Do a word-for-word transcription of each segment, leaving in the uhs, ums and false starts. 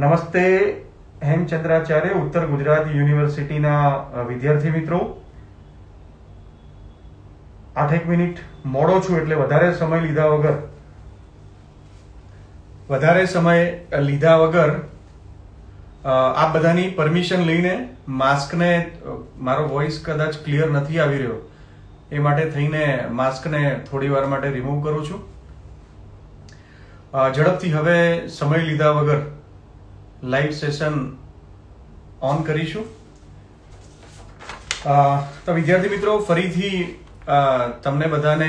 नमस्ते हेमचंद्राचार्य उत्तर गुजरात यूनिवर्सिटी ना विद्यार्थी मित्रों, आठ एक मिनिट मोड़ो छू एटले वधारे समय लीधा वगर वधारे समय लीधा वगर आप बधानी परमिशन लईने मास्क ने मारो वॉइस कदाच क्लियर नथी आवी रह्यो ए माटे थईने मास्क ने थोड़ी वार माटे रिमूव करू छू। झड़पथी हवे समय लीधा वगर लाइव सेशन ऑन करीशु। तो विद्यार्थी मित्रों, फरीथी तमने बधाने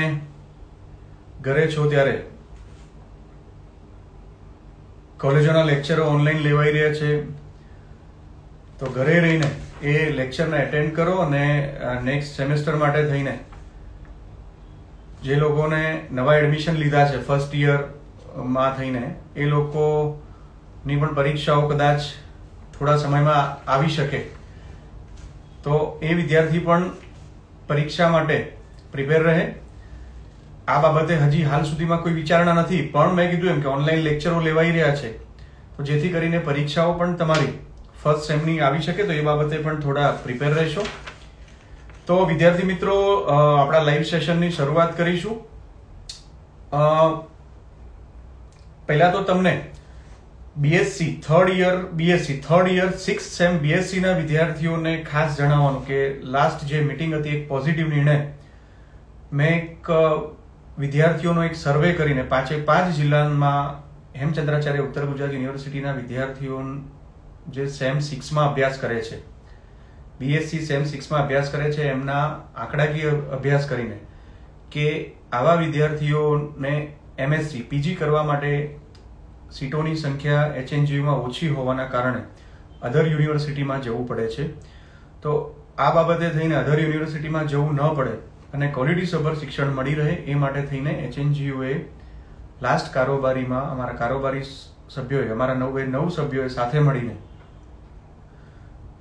घरे छो त्यारे कॉलेजोना लेक्चरो ऑनलाइन लेवाई रह्या छे, तो घरे रहीने ए लेक्चरने एटेंड करो अने नेक्स्ट सेमेस्टर माटे थईने जे लोकोने नवा एडमिशन लीधा छे फर्स्ट ईयर मां थईने ए लोको ની પણ પરીક્ષાઓ કદાચ થોડા સમયમાં આવી શકે, તો એ વિદ્યાર્થી પણ પરીક્ષા માટે પ્રિપેર રહે। આ બાબતે હજી હાલ સુધીમાં કોઈ વિચારણા નથી, પણ મેં કીધું એમ કે ઓનલાઈન લેક્ચરો લેવાઈ રહ્યા છે, તો જેથી કરીને પરીક્ષાઓ પણ તમારી ફર્સ્ટ સેમની આવી શકે, તો એ બાબતે પણ થોડા પ્રિપેર રહેશો। તો વિદ્યાર્થી મિત્રો, આપણા લાઈવ સેશનની શરૂઆત કરીશું। પહેલા તો તમને BSc third year BSc third year six sem BSc ना विद्यार्थियों ने खास जणाववानुं के लास्ट जे मीटिंग हती एक पॉजिटिव निर्णय मैं एक विद्यार्थीओनो एक सर्वे करीने पांचे पांच जिल्लामां हेमचंद्राचार्य उत्तर गुजरात यूनिवर्सिटीना विद्यार्थीओ जे सेम सिक्स मां अभ्यास करे छे, बीएससी सेम सिक्स मां अभ्यास करे छे, एमना आंकडाकीय अभ्यास करीने के आवा विद्यार्थीओने एमएससी पीजी करवा माटे सीटों संख्या एचएनजीयू में ओछी होवाना कारणे अधर यूनिवर्सिटी में जवू पड़े छे। तो आ बाबते थईने अधर यूनिवर्सिटी में जवू न पड़े अने क्वॉलिटीसभर शिक्षण मळी रहे ए माटे थईने एचएनजीयूए लास्ट कारोबारी में अमारा कारोबारी सभ्योए अमारा नवे नव सभ्योए साथे मळीने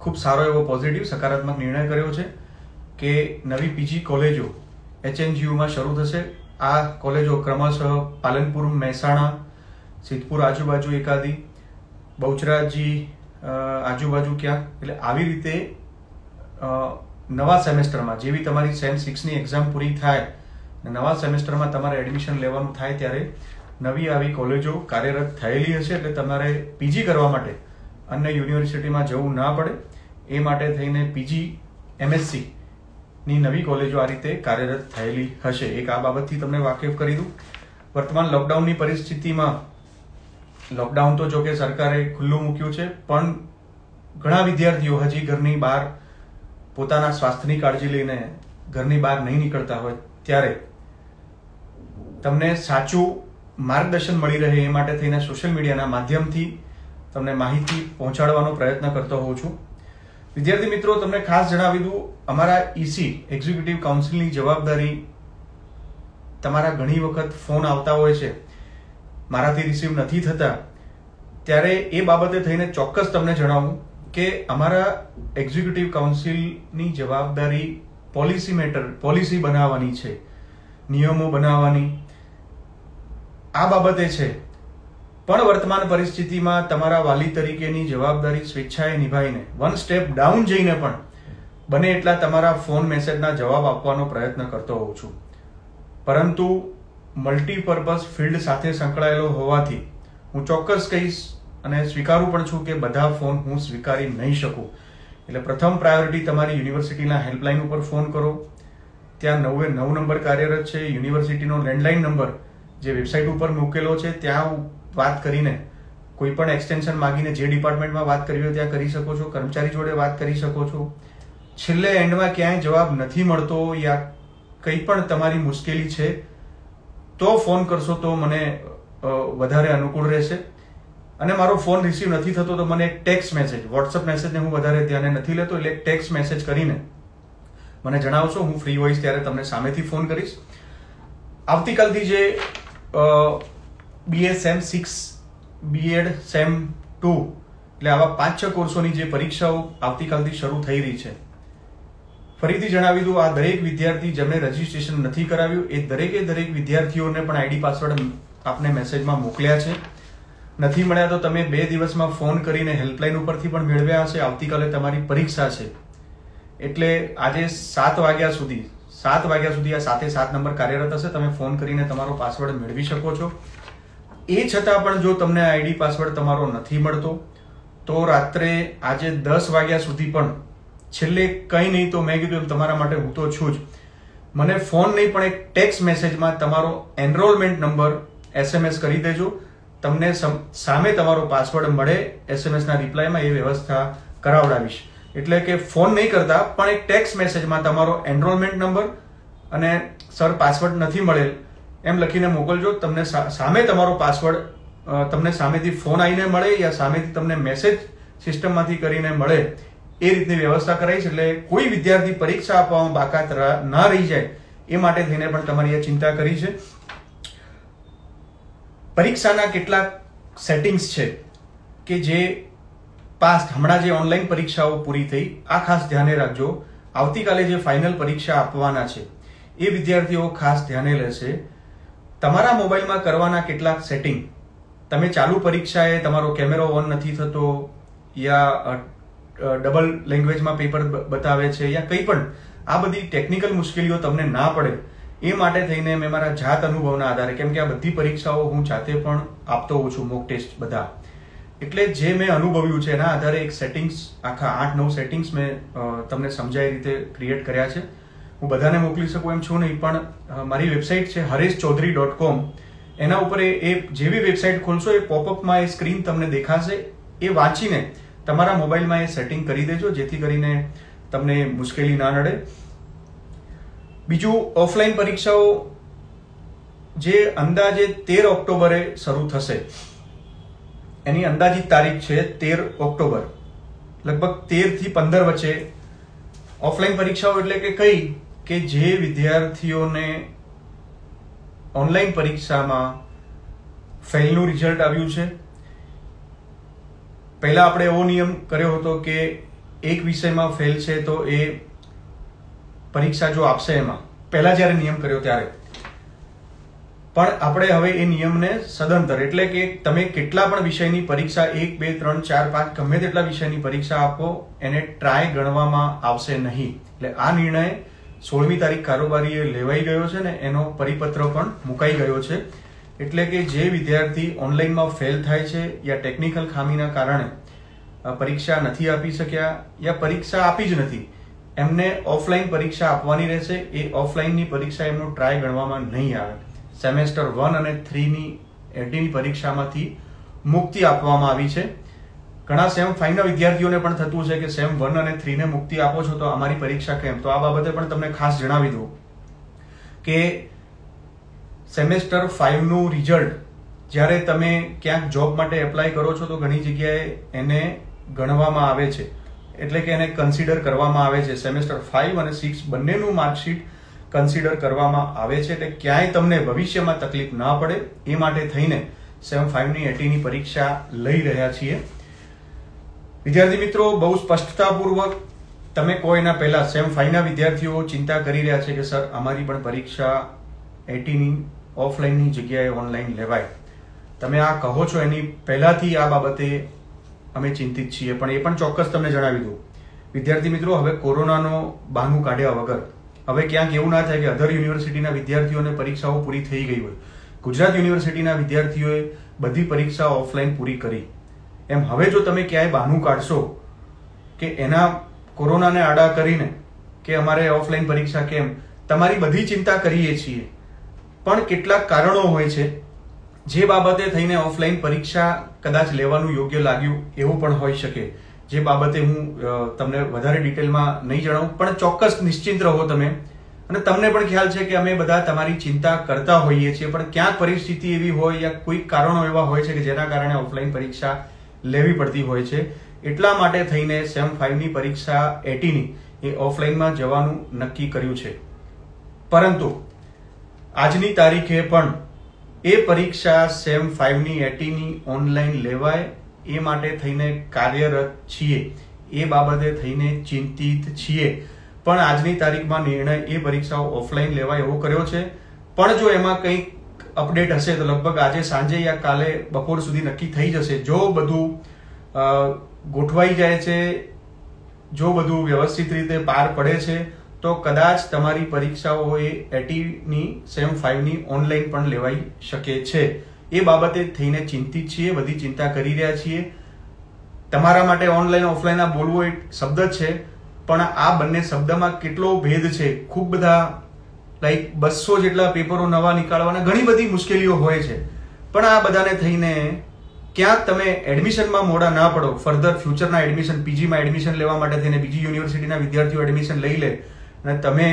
खूब सारो एवो पॉजिटिव सकारात्मक निर्णय कर्यो छे के नवी पीजी कॉलेजों एचएनजीयू में शरू थशे। आ कॉलेजों क्रमशः पालनपुर, महेसाणा, सिद्धपुर आजूबाजू, एकादी बौचराजी आजूबाजू क्या એટલે આવી રીતે નવા સેમેસ્ટરમાં જેવી તમારી સેમ सिक्स ની એક્ઝામ પૂરી થાય અને નવા સેમેસ્ટરમાં તમારે એડમિશન લેવાનું થાય ત્યારે નવી આવી કોલેજો કાર્યરત થયેલી હશે, એટલે તમારે પીજી કરવા માટે અન્ય યુનિવર્સિટીમાં જવું ના પડે એ માટે થઈને પીજી એમએસસી ની નવી કોલેજો આ રીતે કાર્યરત થયેલી હશે। એક આ બાબતથી તમને વાકેફ કરી દઉં। वर्तमान लॉकडाउन की परिस्थिति में लॉकडाउन तो जो कि सरकारे खुल्लू मूक्यु छे, पण घणा विद्यार्थीओ हजी घरनी बहार पोताना स्वास्थ्यनी काळजी लईने घरनी बहार नहीं निकळता होय त्यारे तमने साचुं मार्गदर्शन मळी रहे ए माटे थईने सोशल मीडियाना माध्यमथी तमने माहिती पहोंचाडવાનો प्रयत्न करतो होउं छुं। विद्यार्थी मित्रों, तमने खास जणावी दूं अमारा ईसी एक्झिक्युटिव काउन्सिलनी जवाबदारी तमारा घणी वखत फोन आवता होय छे माराथी रिसीव नथी थता त्यारे ए बाबते थईने चोक्कस तमने जणावुं के अमारा एक्झिक्युटिव काउन्सिलनी जवाबदारी पॉलिसी मेटर पॉलिसी बनाववानी छे, नियमो बनाववानी आ बाबते छे, पण वर्तमान परिस्थितिमां तमारा वाली तरीकेनी जवाबदारी स्वेच्छाए निभाईने वन स्टेप डाउन जईने पण बने एटला तमारा फोन मेसेजना जवाब आपवानो प्रयत्न करतो होउं छुं। परंतु मल्टीपर्पज फील्ड साथे संकळायेलो होवाथी हूँ चोक्कस कहीश अने स्वीकारूं पण छुं के बधा फोन हूँ स्वीकारी नहीं शकूँ, एटले प्रथम प्रायोरिटी तमारी यूनिवर्सिटीना हेल्पलाइन उपर फोन करो। त्यां नवे नौ नंबर कार्यरत छे, यूनिवर्सिटीनो लेंडलाइन नंबर जे वेबसाइट उपर मूकेलो छे त्यां वात करीने कोईपण एक्सटेन्शन मागीने जे डिपार्टमेंटमां वात करवी होय त्यां करी शको छो, कर्मचारी जोडे वात करी शको छो। छेल्ले एंडमां क्यांय जवाब नथी मळतो या कईपण तमारी मुश्केली छे तो फोन करशो तो मने वधारे अनुकूल रहेशे। अने मारो फोन रिसीव नथी थतो तो मने एक टेक्स्ट मैसेज व्हाट्सएप मैसेज ने हूँ वधारे ध्याने नथी लेतो एटले एक टेक्स्ट मैसेज करीने मने जणावशो, हूँ फ्री होईश त्यारे तमने सामेथी फोन करीश। आवतीकालथी जे BA sem six BEd sem two एटले आवा पांच छ कोर्सोनी जे परीक्षाओ आवतीकालथी शरू थई रही छे। फरीथी जणावी दूं आ दरेक विद्यार्थी जेमणे रजिस्ट्रेशन नथी कराव्युं ए दरेके दरेक विद्यार्थीओने पण आईडी पासवर्ड आपने मेसेजमां मोकल्या छे। નથી મળ્યા તો તમે બે દિવસમાં ફોન કરીને હેલ્પલાઇન ઉપરથી પણ મેળવ્યા હશે। આવતીકાલે તમારી પરીક્ષા છે એટલે આજે સાત વાગ્યા સુધી સાત વાગ્યા સુધી આ સાથે સાત નંબર કાર્યરત હશે। તમે ફોન કરીને તમારો પાસવર્ડ મેળવી શકો છો। એ છતાં પણ જો તમને આઈડી પાસવર્ડ તમારો નથી મળતો તો રાત્રે આજે દસ વાગ્યા સુધી પણ છેલ્લે કંઈ નહીં તો મેં કીધું તમારા માટે હું તો છું જ। મને ફોન નહીં પણ એક ટેક્સ્ટ મેસેજમાં તમારો એનરોલમેન્ટ નંબર એસએમએસ કરી દેજો। તમને સામે તમારો પાસવર્ડ મળે એસએમએસના રિપ્લાયમાં એ વ્યવસ્થા કરાવડાવીશ। એટલે કે ફોન નહીં કરતા પણ એક ટેક્સ્ટ મેસેજમાં તમારો એનરોલમેન્ટ નંબર અને સર પાસવર્ડ નથી મળેલ એમ લખીને મોકલજો। તમને સામે તમારો પાસવર્ડ તમને સામેથી ફોન આવીને મળે યા સામેથી તમને મેસેજ સિસ્ટમમાંથી કરીને મળે એ રીતની વ્યવસ્થા કરાવીશ। એટલે કોઈ વિદ્યાર્થી પરીક્ષા આપવામાં બાકાત ન રહી જાય એ માટે થઈને પણ તમારી આ ચિંતા કરી છે। परीक्षाના કેટલા સેટિંગ્સ છે કે જે પાસ્ટ હમણાં જે ઓનલાઈન પરીક્ષાઓ પૂરી થઈ આ ખાસ ધ્યાને રાખજો। આવતીકાલે જે ફાઇનલ પરીક્ષા આપવાના છે એ વિદ્યાર્થીઓ ખાસ ધ્યાને લેશે। તમારા મોબાઈલમાં કરવાના કેટલાક સેટિંગ તમે ચાલુ પરીક્ષાએ તમારો કેમેરો ઓન નથી થતો યા ડબલ લેંગ્વેજમાં પેપર બતાવે છે યા કંઈ પણ આ બધી ટેકનિકલ મુશ્કેલીઓ તમને ના પડે એ માટે થઈને મેં મારા જાત અનુભવના આધારે કેમ કે આ બધી પરીક્ષાઓ હું જાતે પણ આપતો હોઉં છું મોક ટેસ્ટ બધા એટલે જે મેં અનુભવ્યું છે એના આધારે એક સેટિંગ્સ આખા આઠ નવ સેટિંગ્સ મેં તમને સમજાય રીતે ક્રિએટ કર્યા છે। હું બધાને મોકલી શકું એમ છું નહીં પણ મારી વેબસાઇટ છે હરેશ ચૌધરી ડોટ કોમ એના ઉપર એ જેવી વેબસાઇટ ખોલશો એ પોપઅપમાં એ સ્ક્રીન તમને દેખાશે એ વાંચીને તમારા મોબાઈલમાં એ સેટિંગ કરી દેજો જેથી કરીને તમને મુશ્કેલી ના નડે। બીજું ઓફલાઈન પરીક્ષાઓ જે અંદાજે તેર ઓક્ટોબરે શરૂ થશે એની અંદાજિત તારીખ છે તેર ઓક્ટોબર લગભગ તેર થી પંદર વચ્ચે ઓફલાઈન પરીક્ષાઓ એટલે કે કઈ કે જે વિદ્યાર્થીઓને ઓનલાઈન પરીક્ષામાં ફેલનું રિઝલ્ટ આવ્યું છે। પહેલા આપણે એવો નિયમ કર્યો હતો કે એક વિષયમાં ફેલ છે તો એ परीक्षा जो आपसे एमां पहला ज्यारे नियम कर्यो त्यारे पण आपणे हवे ए नियमने सदंतर एटले के तमे केटला पण विषयनी परीक्षा एक बे त्रण चार पांच गमे तेटला विषयनी परीक्षा आपो एने ट्राय गणवामां आवशे नहीं। एटले आ निर्णय सोळमी तारीख कारोबारीए लेवाई गयो छे ने एनो परिपत्र पण मुकाई गयो छे। एटले के जे विद्यार्थी ऑनलाइनमां फेल थाय छे या टेक्निकल खामीना कारणे परीक्षा नथी आपी शक्या या परीक्षा आपी ज नथी एमने ऑफलाइन परीक्षा आपवानी रहेशे। ए ऑफलाइननी परीक्षा एमनो ट्राय गणवामां नहीं आवे। सेमेस्टर वन अने थ्री नी एडीनी परीक्षामांथी मुक्ति आपवामां आवी छे। घणा सेम फाइवना विद्यार्थीओने पण थतुं छे के सेम वन अने थ्री ने मुक्ति आपो छो तो अमारी परीक्षा केम तो आ बाबते पण तमने खास जणावी दऊं के सेमेस्टर फाइव नुं रिजल्ट ज्यारे तमे क्यांक जॉब माटे एप्लाय करो छो तो घणी जग्याए एने गणवामां आवे छे एटले के एने कन्सिडर करवामां आवे छे। सेमेस्टर फाइव अने सिक्स बंनेनु मार्कशीट कन्सिडर करवामां आवे छे एटले क्यांय तमने भविष्यमां तकलीफ ना पड़े ए माटे थईने सेम फाइव नी एटी नी परीक्षा लई रह्या छीए। विद्यार्थी मित्रों बहु स्पष्टतापूर्वक तमे कोईना पहेला सेम फाइव ना विद्यार्थीओ चिंता करी रह्या छे के सर अमारी पण परीक्षा एटी नी ऑफलाइन नी जग्याए ऑनलाइन लेवाय। तमे आ कहो छो एनी पहेलाथी आ बाबते अमे चिंतित छीए पण ए पण चोक्कस तमने जणावी दऊं विद्यार्थी मित्रों हवे कोरोनानो बहानु काढ्या वगर हवे क्यांक एवुं ना थाय के अधर युनिवर्सिटीना विद्यार्थीओने परीक्षाओ पूरी थई गई होय। गुजरात युनिवर्सिटीना विद्यार्थीओए बधी परीक्षा ऑफलाइन पूरी करी एम हवे जो तमे क्यांय बहानु काढशो के एना कोरोनाने आड़ा करीने के अमारे ऑफलाइन परीक्षा केम तमारी बधी चिंता करीए छीए पण કેટલાક કારણો હોય છે જે બાબતે થઈને ઓફલાઈન પરીક્ષા કદાચ લેવાનું યોગ્ય લાગ્યું એવું પણ હોઈ શકે જે બાબતે હું તમને વધારે ડિટેલમાં નહીં જણાવું પણ ચોક્કસ નિશ્ચિંત રહો તમે અને તમને પણ ખ્યાલ છે કે અમે બધા તમારી ચિંતા કરતા હોઈએ છીએ પણ ક્યાંક પરિસ્થિતિ એવી હોય યા કોઈ કારણો એવા હોય છે કે જેના કારણે ઓફલાઈન પરીક્ષા લેવી પડતી હોય છે। એટલા માટે થઈને સેમ ફાઇવની પરીક્ષા એટીની એ ઓફલાઈનમાં જવાનું નક્કી કર્યું છે પરંતુ આજની તારીખે પણ ए परीक्षा सेम फाइव नी एटी नी ऑनलाइन लेवाय ए माटे थईने कार्यरत छीए ए बाबते थईने चिंतित छीए पण आजनी तारीख में निर्णय ए परीक्षाओ ऑफलाइन लेवाय एवो कर्यो छे पण जो एमां कंईक अपडेट हशे तो लगभग आज सांजे या काले बपोर सुधी नक्की थई जशे। जो बधुं गोठवाई जाय छे, जो बधुं व्यवस्थित रीते पार पड़े छे तो कदाच तमारी परीक्षाओं एटीनी सेम फाइव नी ऑनलाइन पण लेवाई शके छे। ए बाबते थईने चिंतित छीए, बधी चिंता करी रह्या छीए। तमारा माटे ऑनलाइन ऑफलाइन आ बोलवो एक शब्द छे पण आ बंने शब्दमां केटलो भेद छे। खूब बधा लाइक बस्सो जेटला पेपरो नवा निकाळवाना घणी बधी मुश्केलीओ होय छे पण आ बधाने थईने क्या तमे एडमिशनमां मोडा ना पड़ो। फर्धर फ्यूचरना एडमिशन पीजीमां एडमिशन लेवा माटे थईने बीजी युनिवर्सिटीना विद्यार्थीओ एडमिशन लई ले ने तमे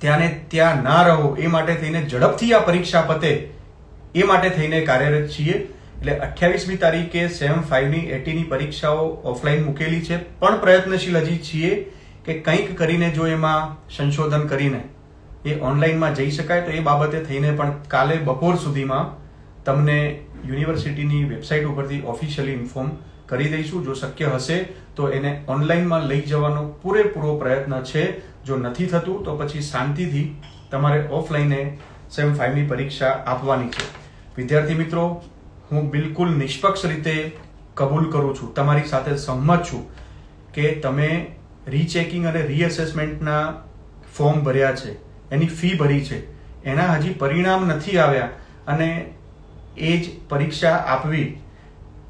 त्याने त्या ना रहो ए माटे थईने झडपथी आ परीक्षा पते ए माटे थईने कार्यरत छीए। एटले अठावीसमी तारीखे सेम फाइव नी एटी नी परीक्षाओ ऑफलाइन मूकेली छे पण प्रयत्नशील हजी छीए के कंईक करीने जो एमां संशोधन करीने ए ऑनलाइनमां जई शकाय तो ए बाबते थईने पण काले बपोर सुधीमां तमने युनिवर्सिटीनी वेबसाइट उपरथी ऑफिशियली इन्फोर्म करी दईशुं। जो शक्य हशे तो एने ऑनलाइनमां लई जवानो पूरेपूरो प्रयत्न छे। जो नथी थतुं तो पछी शांतिथी तमारे ऑफलाइन सेम फाइव नी परीक्षा आपवानी छे। विद्यार्थी मित्रों, हूँ बिलकुल निष्पक्ष रीते कबूल करूं छूं, तमारी साथे सहमत छूं के तमे रीचेकिंग अने रीएसेसमेंटना फॉर्म भर्या छे, एनी फी भरी छे, एना हजी परिणाम नथी आव्या अने एज परीक्षा आपवी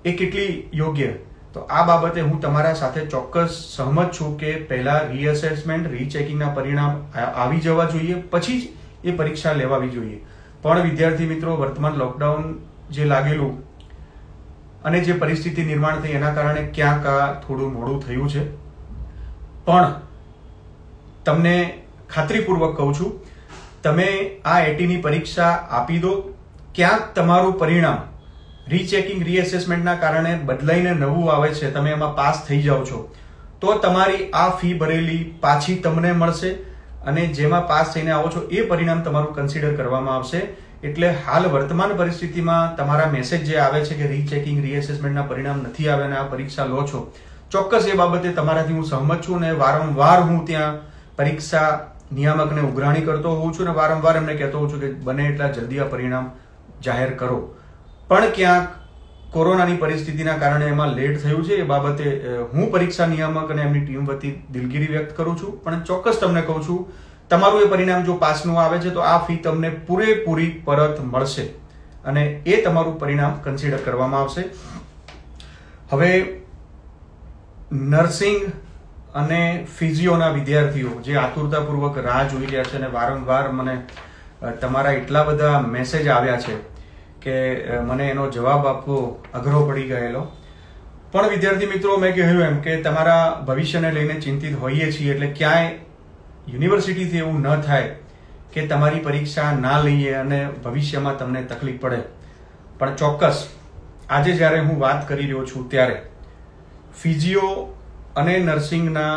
ए केटली योग्य तो आ बाबते हूँ तमारा साथे चोक्कस सहमत छूं के पहला रीएसेसमेंट रीचेकिंगना परिणाम आवी जवा जोईए पछी ज ये परीक्षा लेवावी जोईए। पण विद्यार्थी मित्रों, वर्तमान लॉकडाउन जे लागेलू अने जे परिस्थिति निर्माण थई एना कारणे क्यांक थोड़ुं मोडुं थयुं छे पण तमने खातरीपूर्वक कहूं छूं तमे आ एटी नी परीक्षा आपी दो। क्यांक तमारुं परिणाम रीचेकिंग रीएसेसमेंटना कारणे बदलाईने नवुं आवे छे, तमे एमां पास थई जाओ छो तो तमारी आ फी भरेली पाછી तमने मळशे अने जेमां पास थईने आवो छो ए परिणाम तमारुं कन्सिडर करवामां आवशे। एटले हाल वर्तमान परिस्थितिमां तमारा मेसेज जे आवे छे के रीचेकिंग रीएसेसमेंटना परिणाम नथी आव्या ने आ परीक्षा लो छो, चोक्कस ए बाबते तमाराथी हुं सहमत छुं ने वारंवार हुं त्यां परीक्षा नियामकने उघराणी करतो होउं छुं ने वारंवार एमने कहेतो होउं छुं के बने एटला जल्दी आ परिणाम जाहेर करो पण क्यांक कोरोनानी परिस्थितिना कारणे एमां लेट थयुं छे। ए बाबते हूँ परीक्षा नियामक अने एमनी टीम वती दिलगिरी व्यक्त करूं छुं पण चोक्कस तमने कहूं छुं तमारुं ए परिणाम जो पासनुं आवे छे तो आ फी तमने पूरेपूरी परत मळशे अने ए तमारुं परिणाम कन्सिडर करवामां आवशे। हवे नर्सिंग अने फिजियोना विद्यार्थीओ जे आतुरतापूर्वक राह जोई रह्या छे अने वारंवार मने तमारा एटला बधा मेसेज आव्या छे के मने एनो जवाब आपवो अघरो पड़ी गयेलो पण विद्यार्थी मित्रों, मैं कह्युं एम के तमारा भविष्यने लईने चिंतित होईए छीए एटले क्यांय यूनिवर्सिटी थी एवं न थाय के तमारी परीक्षा ना लीए अने भविष्य में तमने तकलीफ पड़े पण चोक्कस आजे ज्यारे हूँ बात करी रह्यो छूं त्यारे फिजियो अने नर्सिंगना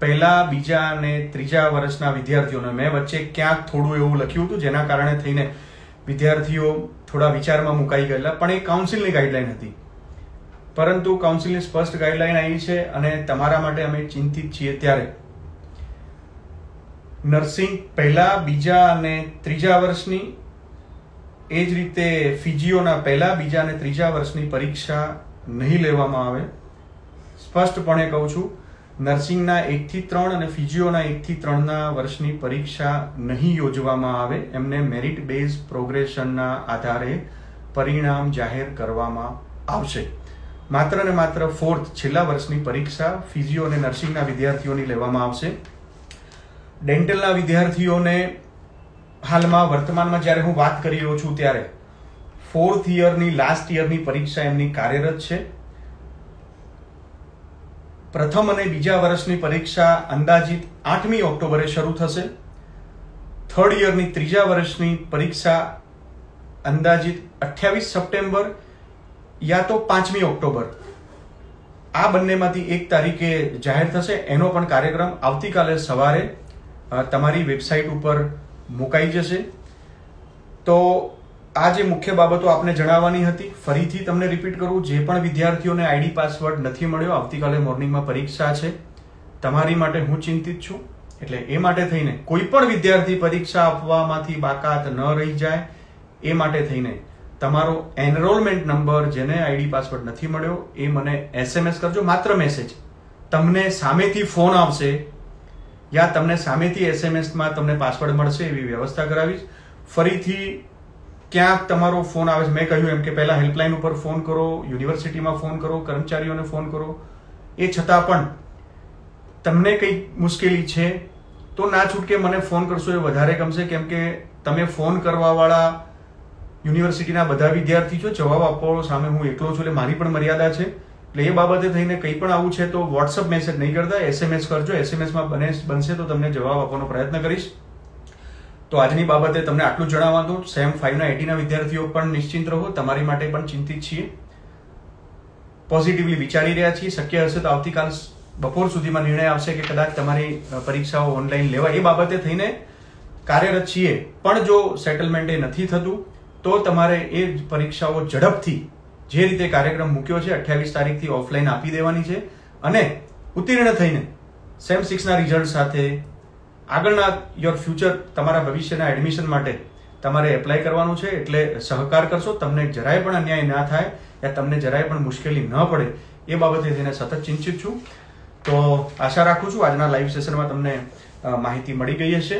पहला बीजा अने त्रीजा वर्षना विद्यार्थीओने मैं वच्चे क्यांक थोड़ुं एवुं लख्युं हतुं जेना कारणे थईने विद्यार्थीओ थोड़ा विचारमां मुकाई गयेला पण ए काउंसिलनी गाइडलाइन हती परंतु काउंसिलनी स्पष्ट गाइडलाइन आवी छे अने तमारा माटे अमे चिंतित छीए त्यारे नर्सिंग पहला बीजा अने त्रीजा वर्षनी एज रीते फिजियोना पहला बीजा अने त्रीजा वर्षनी परीक्षा नहीं लेवामां आवे। स्पष्टपणे कहूं छूं नर्सिंगना एक थी त्रण अने फिजियोना एक थी त्रणना वर्षनी परीक्षा नहीं योजवामां आवे, एमने मेरिट बेज प्रोग्रेशनना आधारे परिणाम जाहेर करवामां आवशे। मात्र ने मात्र फोर्थ छेल्ला वर्षनी परीक्षा फिजियो अने नर्सिंगना विद्यार्थीओनी लेवामां आवशे। डेंटलना विद्यार्थीओने हाल में वर्तमान में ज्यारे हूँ बात करी रह्यो छूं त्यारे फोर्थ इयरनी लास्ट इयरनी परीक्षा एमनी कार्यरत छे। प्रथम अने बीजा वर्षनी परीक्षा अंदाजित आठमी ऑक्टोबरे शरू थशे। थर्ड इयरनी त्रीजा वर्षनी परीक्षा अंदाजित अठावीस सप्टेम्बर या तो पांचमी ऑक्टोबर आ बंनेमांथी एक तारीखे जाहिर थशे। एनो पण कार्यक्रम आवतीकाले सवारे तमारी वेबसाइट पर मुकाई जशे। तो आज मुख्य बाबतो आपने जणाववानी हती। फरीथी तमने रिपीट करूं जे पण विद्यार्थीओने आईडी पासवर्ड नथी मळ्यो आवतीकाले मोर्निंग में परीक्षा छे तमारी माटे हूँ चिंतित छूं एटले ए माटे थईने कोई पण विद्यार्थी परीक्षा आपवामांथी बाकात न रही जाए ए माटे थईने तमारो एनरोलमेंट नंबर जेने आईडी पासवर्ड नहीं मळ्यो ए मने एसएमएस करजो, मात्र मैसेज। तमने सामेथी फोन आवशे या तमने सामेथी एसएमएस में तमने पासवर्ड मळशे एवी व्यवस्था करावीश। फरीथी क्यां तमारो फोन आवे, मैं कह्युं एम के पहला हेल्पलाइन पर फोन करो, यूनिवर्सिटी में फोन करो, कर्मचारीओने फोन करो। ए छतां पण तमने कई मुश्केली छे तो ना छूटके मने फोन करशो, ए वधारे गमशे। केम के तमे फोन करवा वाळा यूनिवर्सिटी बधा विद्यार्थी छो, जवाब आपवाळो सामे हूँ एकलो छुं, एटले मारी पण मर्यादा छे। एटले ए बाबते थईने कंई पण आवुं छे तो व्हाट्सएप मैसेज नहीं करता, एसएमएस करजो। एसएमएस में बने बनशे तो तमने जवाब आपवानो प्रयत्न करीश। तो आजनी बाबते तमने आटलुं जणाववा दो। सेम पाँच ना अस्सी ना विद्यार्थीओ पण निश्चिंत रहो, तमारी माटे पण चिंतित छीए, पॉजिटिवली विचारी रह्या छीए। शक्य हशे तो आवतीकाल बपोर सुधीमां निर्णय आवशे के कदाच तमारी परीक्षाओ ऑनलाइन लेवाय। ए बाबते थईने कार्यरत छीए, पण जो सेटलमेंट ए नथी थतुं तो तमारे ए परीक्षाओ झड़पथी जे रीते कार्यक्रम मूक्यो छे अठावीस तारीख थी ऑफलाइन आपी देवानी छे अने उत्तीर्ण थईने सेम सिक्स ना रिजल्ट साथे आगळना योर फ्यूचर तमारा भविष्यना एडमिशन माटे तमारे एप्लाय करवानुं छे। एटले सहकार करशो, तमने जराय पण अन्याय ना थाय या तमने जराय पण मुश्केली न पड़े ए बाबते थईने सतत चिंतित छूं। तो आशा राखुं छूं आजना लाइव सेशन में तमने माहिती मळी गई हशे।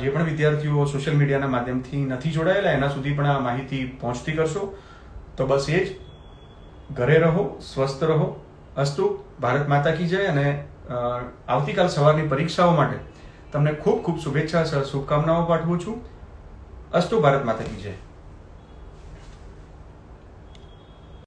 जे पण विद्यार्थीओ सोशल मीडियाना माध्यमथी नथी जोडायेला एना सुधी पण आ माहिती पहोंचती करशो। तो बस ए ज, घरे रहो, स्वस्थ रहो। अस्तु, भारत माता की जय। अने आवतीकाल सवारनी परीक्षाओ माटे तमने खूब खूब शुभेच्छा शुभकामनाओ पाठवुं छूं। अस्तु, भारत माता की जय।